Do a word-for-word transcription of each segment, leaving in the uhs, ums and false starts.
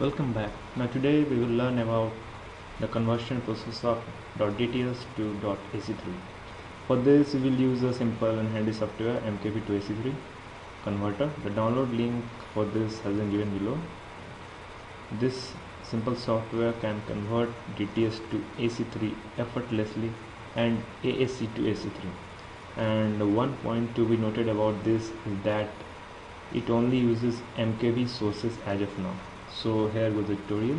Welcome back. Now today we will learn about the conversion process of .D T S to .A C three. For this we will use a simple and handy software M K V two A C three converter. The download link for this has been given below. This simple software can convert D T S to A C three effortlessly and A A C to A C three. And one point to be noted about this is that it only uses M K V sources as of now. So here goes the tutorial.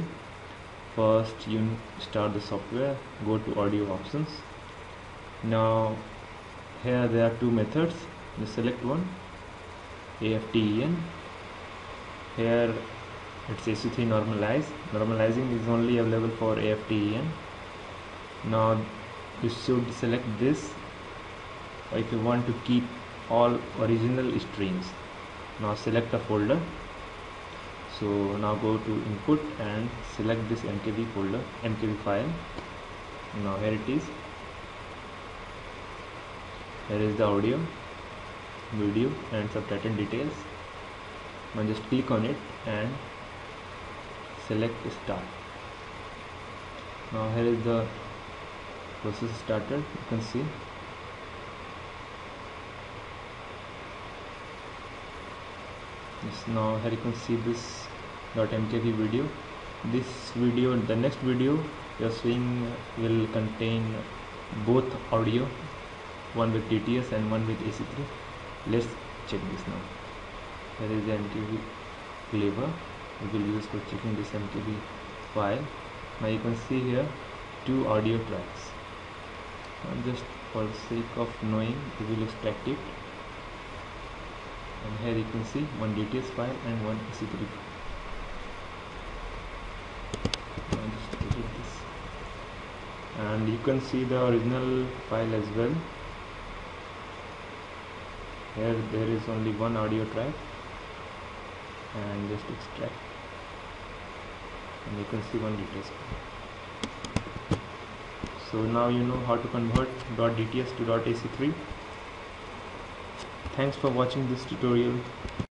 First you start the software, go to audio options. Now here there are two methods, you select one, AFTEN. Here it's A C three normalize. Normalizing is only available for AFTEN. Now you should select this if you want to keep all original strings. Now select a folder. So now go to input and select this M K V folder, M K V file. Now here it is. Here is the audio, video and subtitle details. Now just click on it and select start. Now here is the process started, you can see. Yes, now here you can see this .mkv video. This video, the next video you are seeing will contain both audio, one with D T S and one with A C three. Let's check this now. Here is the M K V flavor we will use for checking this M K V file. Now you can see here two audio tracks. And just for the sake of knowing, we will extract it. And here you can see one D T S file and one A C three file. I'll just delete this. And you can see the original file as well. Here there is only one audio track, and just extract, and you can see one D T S file. So now you know how to convert .D T S to .A C three. Thanks for watching this tutorial.